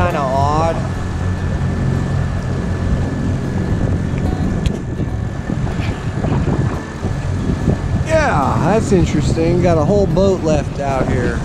kind of odd. Yeah, that's interesting. Got a whole boat left out here.